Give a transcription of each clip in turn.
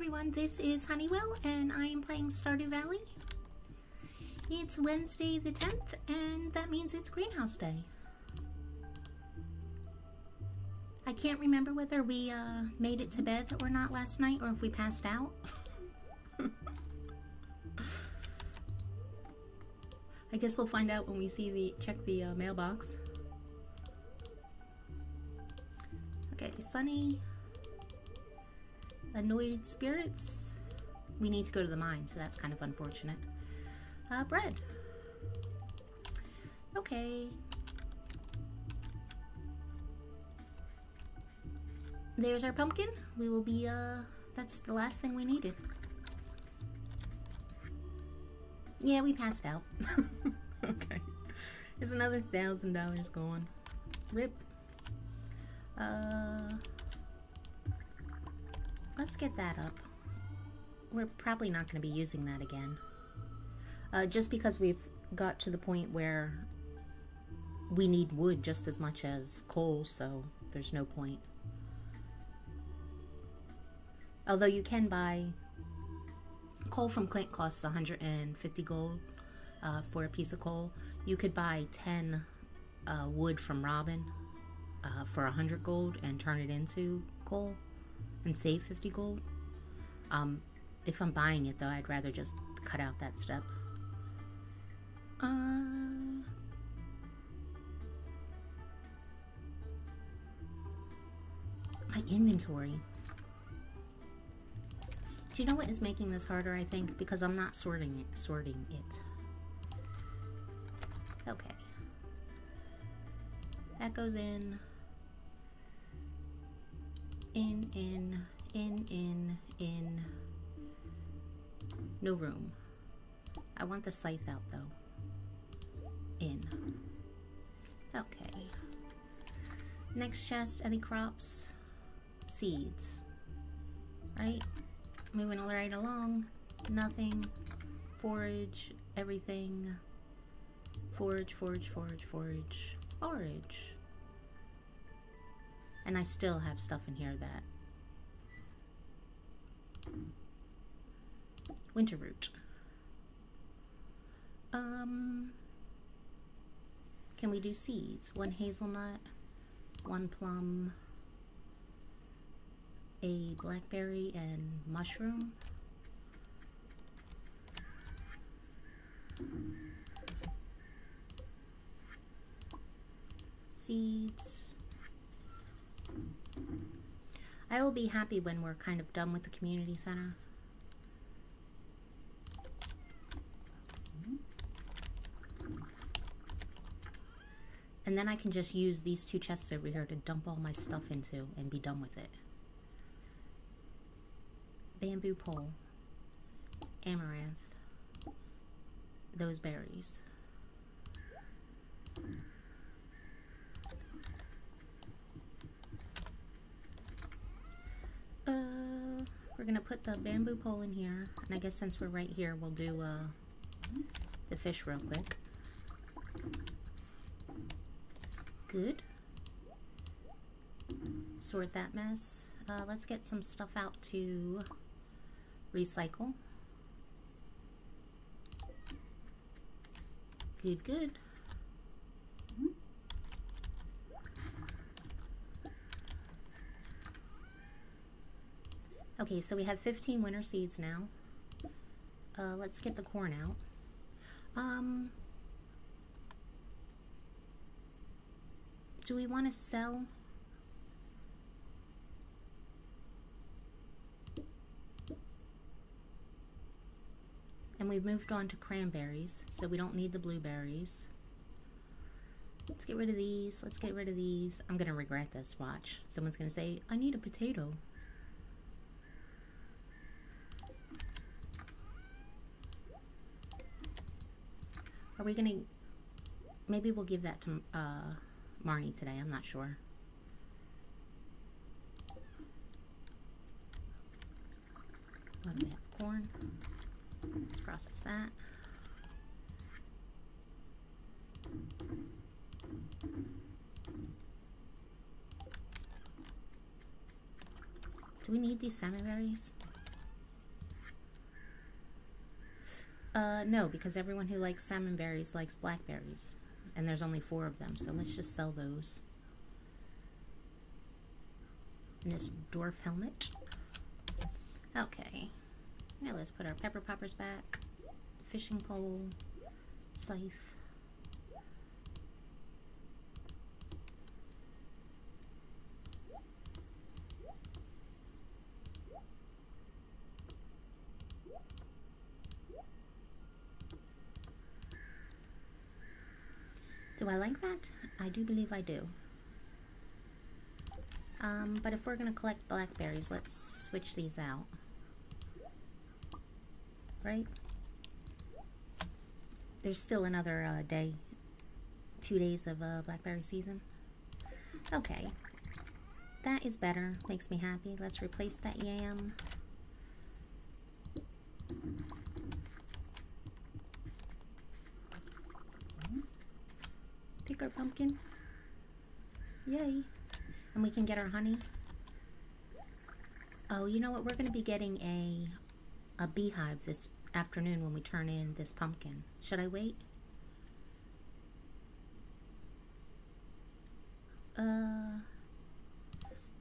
everyone, this is Honeywell, and I am playing Stardew Valley. It's Wednesday the 10th, and that means it's Greenhouse Day. I can't remember whether we made it to bed or not last night, or if we passed out. I guess we'll find out when we see check the mailbox. Okay, sunny. Annoyed spirits. We need to go to the mine, so that's kind of unfortunate. Bread. Okay. There's our pumpkin. We will be, that's the last thing we needed. Yeah, we passed out. Okay. There's another $1,000 going. Rip. Let's get that up. We're probably not going to be using that again. Just because we've got to the point where we need wood just as much as coal, so there's no point. Although you can buy... Coal from Clint costs 150 gold for a piece of coal. You could buy 10 wood from Robin for 100 gold and turn it into coal. And save 50 gold. If I'm buying it though, I'd rather just cut out that step. My inventory. Do you know what is making this harder, I think? Because I'm not sorting it. Okay. That goes in. In. No room. I want the scythe out though. In. Okay. Next chest, any crops? Seeds. Right? Moving right along. Nothing. Forage. Everything. Forage. And I still have stuff in here that... Winter root. Can we do seeds? 1 hazelnut, 1 plum, a blackberry, and mushroom. Seeds. I will be happy when we're kind of done with the community center. And then I can just use these 2 chests over here to dump all my stuff into and be done with it. Bamboo pole. Amaranth. Those berries. We're gonna put the bamboo pole in here, and I guess since we're right here, we'll do the fish real quick. Good. Sort that mess. Let's get some stuff out to recycle. Good, good. Okay, so we have 15 winter seeds now. Let's get the corn out. Do we want to sell? And we've moved on to cranberries, so we don't need the blueberries. Let's get rid of these. Let's get rid of these. I'm going to regret this, watch. Someone's going to say, I need a potato. Are we gonna, maybe we'll give that to Marnie today, I'm not sure. Why do we have corn? Let's process that. Do we need these salmon berries? No, because everyone who likes salmon berries likes blackberries. And there's only 4 of them, so let's just sell those. And this dwarf helmet. Okay. Now let's put our pepper poppers back. Fishing pole. Scythe. Do I like that? I do believe I do. But if we're gonna collect blackberries, let's switch these out. Right? There's still another day, 2 days of blackberry season. Okay, that is better, makes me happy. Let's replace that yam. Pick our pumpkin, yay. And we can get our honey. Oh, you know what, we're gonna be getting a beehive this afternoon when we turn in this pumpkin. Should I wait?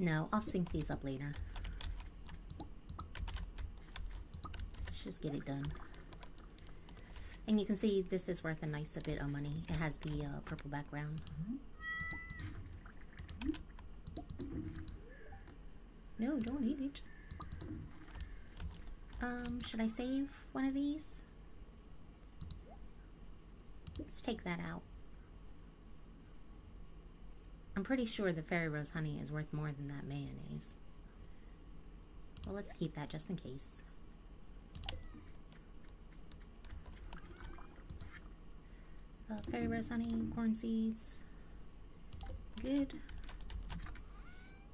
No, I'll sync these up later. Let's just get it done. And you can see this is worth a nice bit of money. It has the purple background. No, don't eat it. Should I save one of these? Let's take that out. I'm pretty sure the fairy rose honey is worth more than that mayonnaise. Well, let's keep that just in case. Fairy rose honey, corn seeds. Good.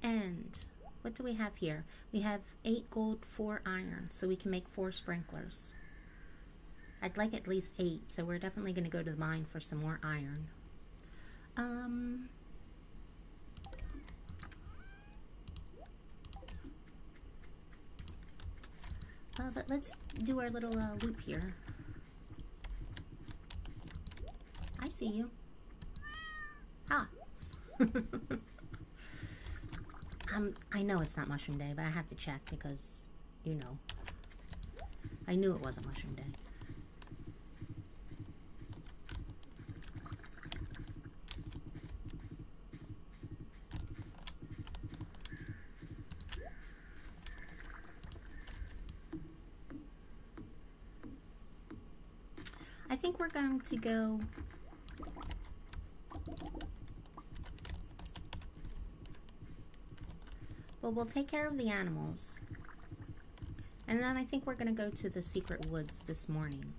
And what do we have here? We have 8 gold, 4 iron, so we can make 4 sprinklers. I'd like at least 8, so we're definitely going to go to the mine for some more iron. But let's do our little loop here. I see you. Ah. I know it's not Mushroom Day, but I have to check because, you know, I knew it wasn't Mushroom Day. I think we're going to go... Well, we'll take care of the animals. And then I think we're gonna go to the secret woods this morning.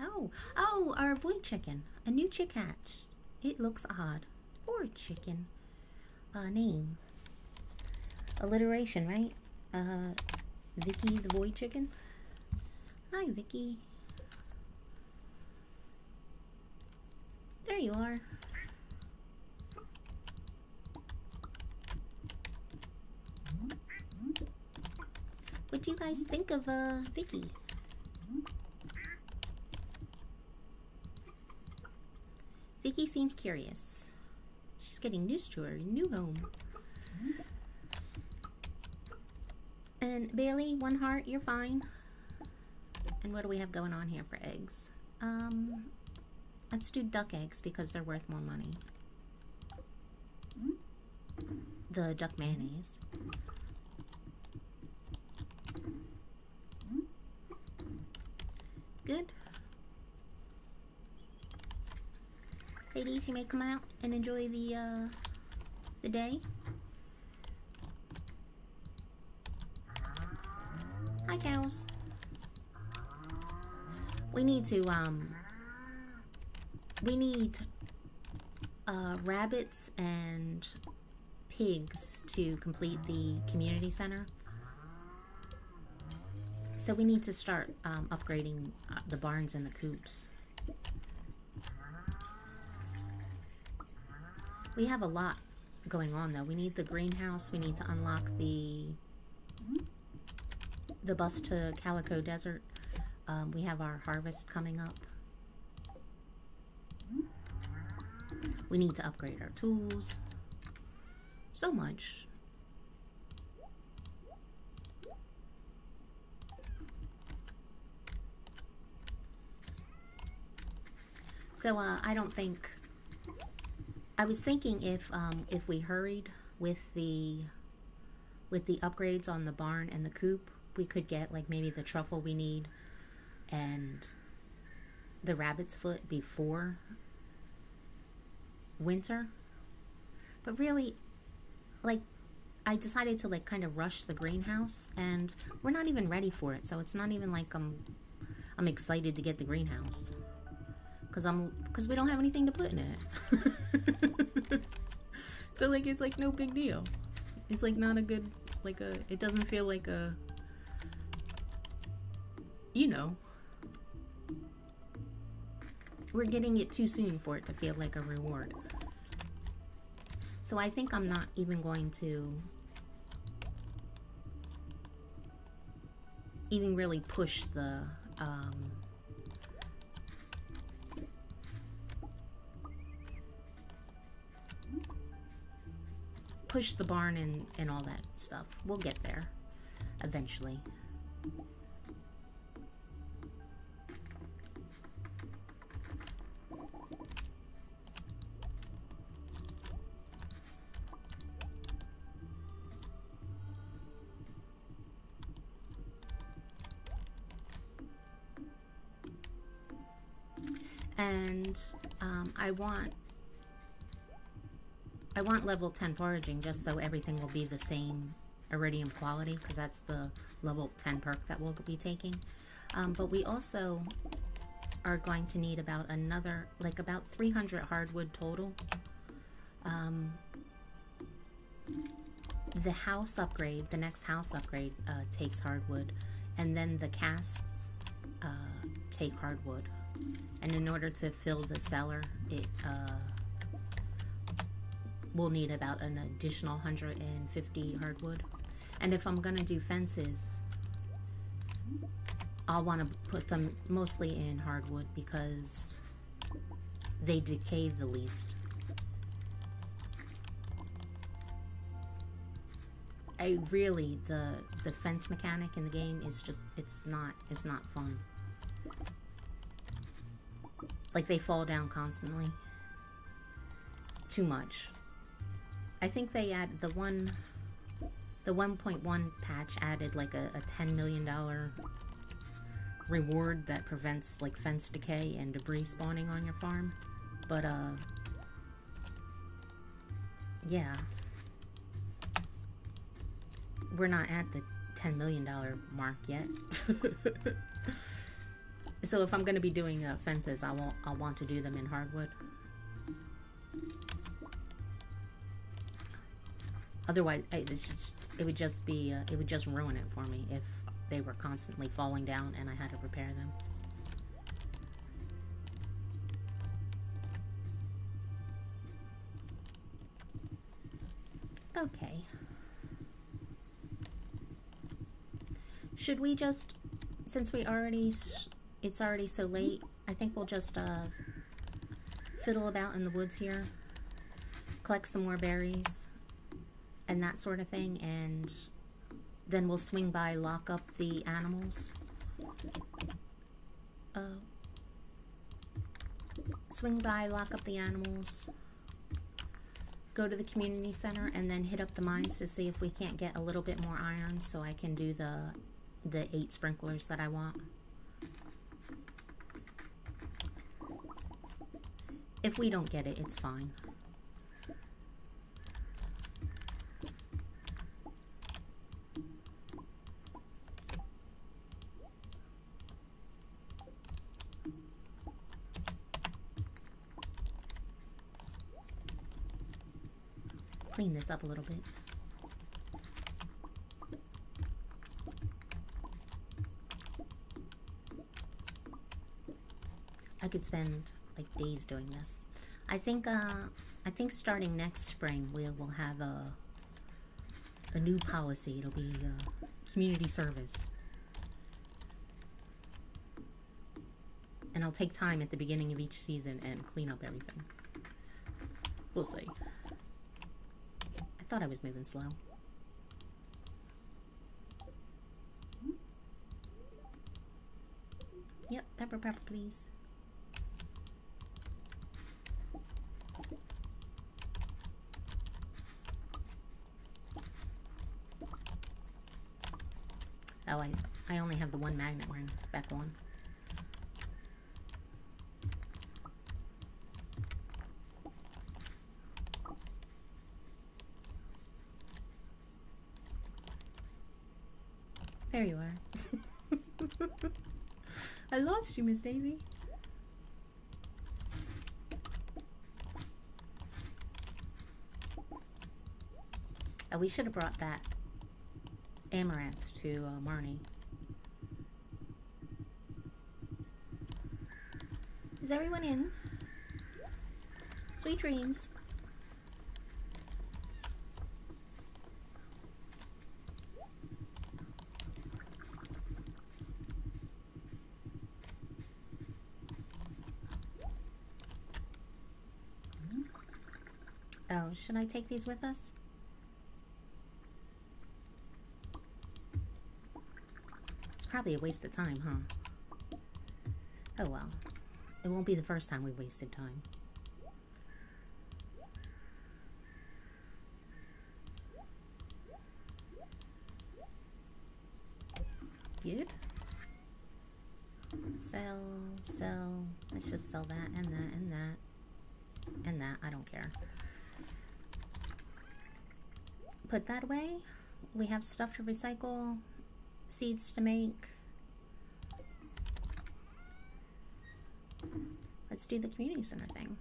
Oh, our void chicken. A new chick hatched. It looks odd. Poor chicken. Name. Alliteration, right? Vicky the void chicken. Hi, Vicky. There you are. What do you guys think of, Vicky? Vicky seems curious. She's getting used to her new home. And Bailey, 1 heart, you're fine. And what do we have going on here for eggs? Let's do duck eggs because they're worth more money. The duck mayonnaise. Good. Ladies, you may come out and enjoy the day. Hi, cows. We need to rabbits and pigs to complete the community center. So we need to start upgrading the barns and the coops. We have a lot going on though. We need the greenhouse, we need to unlock the the bus to Calico Desert. We have our harvest coming up. We need to upgrade our tools. So much. So I don't think, I was thinking if we hurried with the upgrades on the barn and the coop, we could get like maybe the truffle we need and the rabbit's foot before winter. But really, like, I decided to like kind of rush the greenhouse, and we're not even ready for it, so it's not even like I'm excited to get the greenhouse. Because we don't have anything to put in it. So like it's like no big deal. It's like not a good, like a, it doesn't feel like a, you know. We're getting it too soon for it to feel like a reward. So I think I'm not even going to even really push the, push the barn and all that stuff. We'll get there eventually. And I want level 10 foraging just so everything will be the same iridium quality, because that's the level 10 perk that we'll be taking. But we also are going to need about another, like about 300 hardwood total. The house upgrade, the next house upgrade takes hardwood, and then the casks take hardwood. And in order to fill the cellar, it we'll need about an additional 150 hardwood. And if I'm gonna do fences, I'll wanna put them mostly in hardwood because they decay the least. I really, the fence mechanic in the game is just, it's not fun. Like they fall down constantly. Too much. I think they add the 1.1 patch added like a $10 million reward that prevents like fence decay and debris spawning on your farm. But yeah, we're not at the $10 million mark yet. So if I'm going to be doing fences, I'll want to do them in hardwood. Otherwise, it would just ruin it for me if they were constantly falling down and I had to repair them. Okay. Should we just, since we already, it's already so late, I think we'll just fiddle about in the woods here, collect some more berries and that sort of thing, and then we'll swing by, lock up the animals. Swing by, lock up the animals, go to the community center, and then hit up the mines to see if we can't get a little bit more iron so I can do the 8 sprinklers that I want. If we don't get it, it's fine. Clean this up a little bit. I could spend like days doing this. I think starting next spring we will have a new policy. It'll be community service. and I'll take time at the beginning of each season and clean up everything. We'll see. I thought I was moving slow. Yep, pepper, please. Oh, I only have the one magnet one. Back on. There you are. I lost you, Miss Daisy. Oh, we should have brought that amaranth to Marnie. Is everyone in? Sweet dreams. Oh, should I take these with us? Probably a waste of time, huh? Oh well. It won't be the first time we wasted time. Good. Sell, sell. Let's just sell that and that and that. And that. I don't care. Put that away. We have stuff to recycle. Seeds to make. Let's do the community center thing.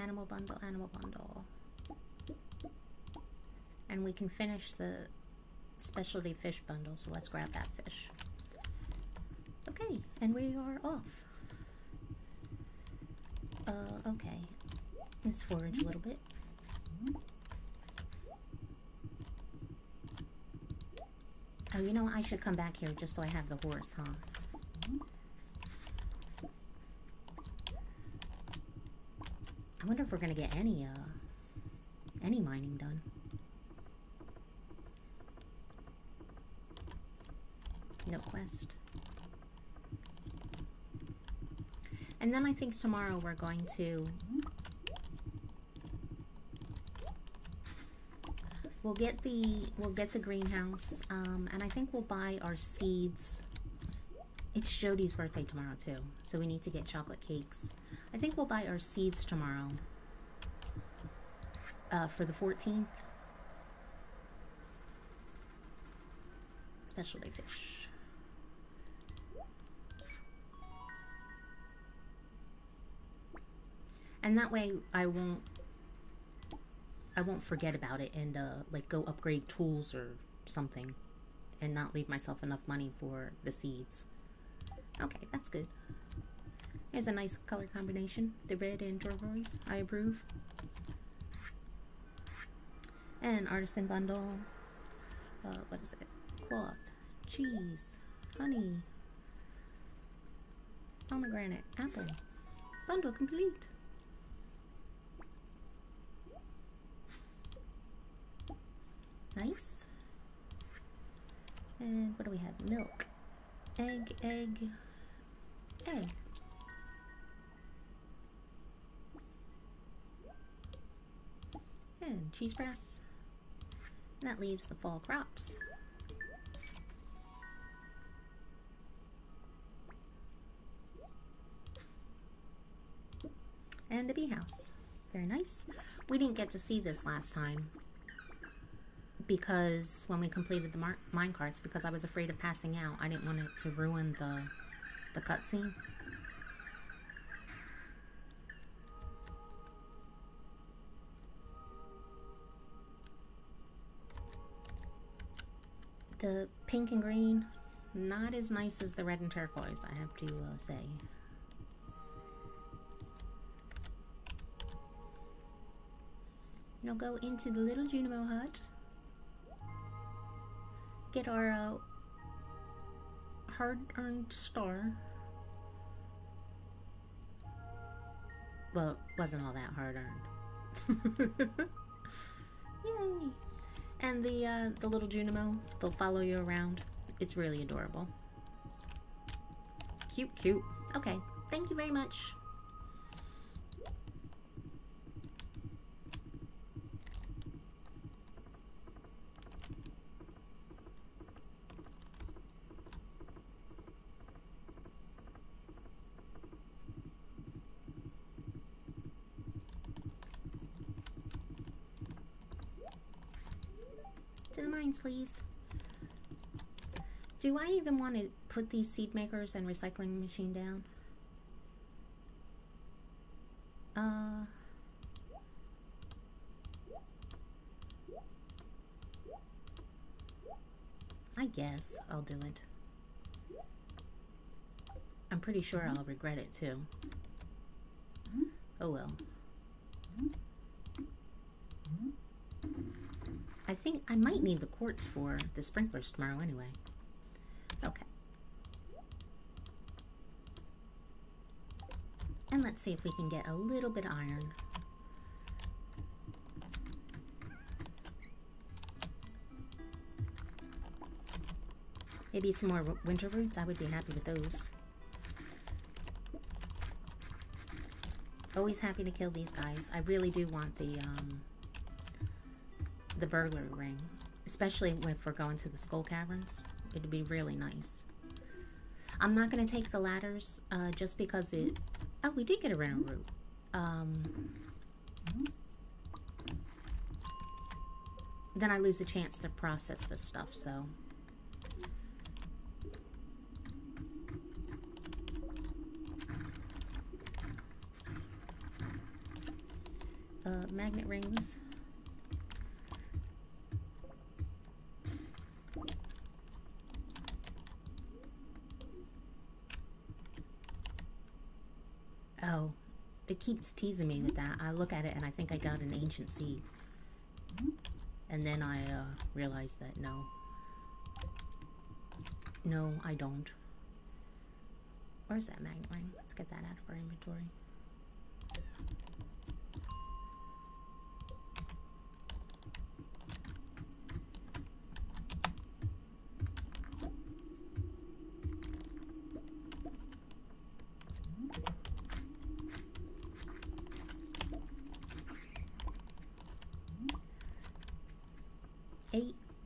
Animal bundle, animal bundle. And we can finish the specialty fish bundle, so let's grab that fish. Okay, and we are off. Okay. Let's forage a little bit. Oh, you know what? I should come back here just so I have the horse, huh? I wonder if we're gonna get any mining done. No quest. And then I think tomorrow we're going to... We'll get the greenhouse, and I think we'll buy our seeds. It's Jody's birthday tomorrow too, so we need to get chocolate cakes. I think we'll buy our seeds tomorrow for the 14th. Specialty fish. And that way I won't forget about it and like go upgrade tools or something and not leave myself enough money for the seeds. Okay, that's good. There's a nice color combination. The red and turquoise, I approve. And artisan bundle. What is it? Cloth, cheese, honey, pomegranate, apple. Bundle complete. Nice. And what do we have? Milk. Egg, egg, egg. And cheese press. That leaves the fall crops. And a bee house. Very nice. We didn't get to see this last time, because when we completed the mine carts, because I was afraid of passing out. I didn't want it to ruin the cutscene. The pink and green, not as nice as the red and turquoise, I have to say. Now go into the little Junimo hut. Get our hard-earned star. Well, it wasn't all that hard-earned. Yay! And the little Junimo, they'll follow you around. It's really adorable. Cute, cute. Okay, thank you very much. Please. Do I even want to put these seed makers and recycling machine down? I guess I'll do it. I'm pretty sure I'll regret it too. Oh well. I think I might need the quartz for the sprinklers tomorrow anyway. Okay. And let's see if we can get a little bit of iron. Maybe some more winter roots. I would be happy with those. Always happy to kill these guys. I really do want the burglar ring, especially if we're going to the skull caverns. It'd be really nice. I'm not going to take the ladders just because it... Oh, we did get a round root. Then I lose a chance to process this stuff, so... magnet rings... Oh, it keeps teasing me with that. I look at it and I think I got an ancient seed. And then I realize that no. No, I don't. Where's that magnet ring? Let's get that out of our inventory.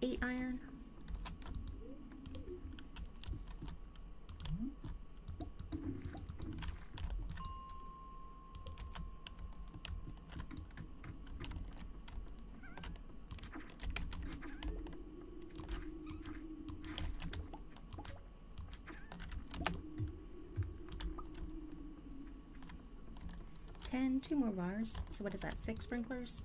Eight iron. Ten, two more bars. So what is that, 6 sprinklers?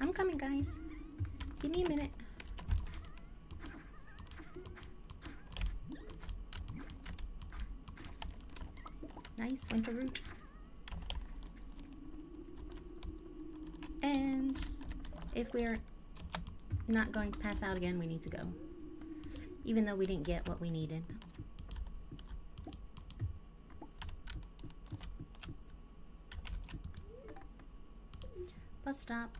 I'm coming, guys. Give me a minute. Nice winter root. And if we're not going to pass out again, we need to go. Even though we didn't get what we needed. Bus stop.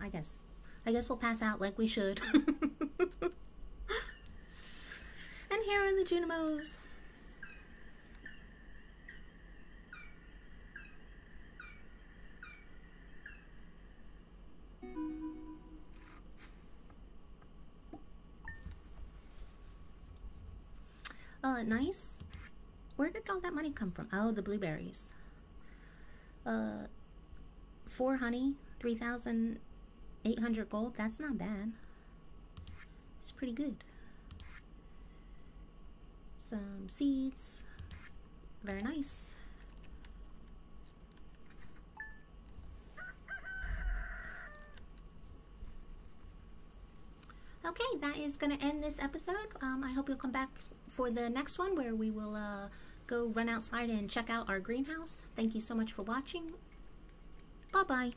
I guess I guess we'll pass out like we should. And here are the Junimos. Oh, nice. Where did all that money come from? Oh, the blueberries. 4 honey, 3,800 gold. That's not bad. It's pretty good. Some seeds. Very nice. Okay, that is going to end this episode. I hope you'll come back for the next one where we will go run outside and check out our greenhouse. Thank you so much for watching. Bye-bye.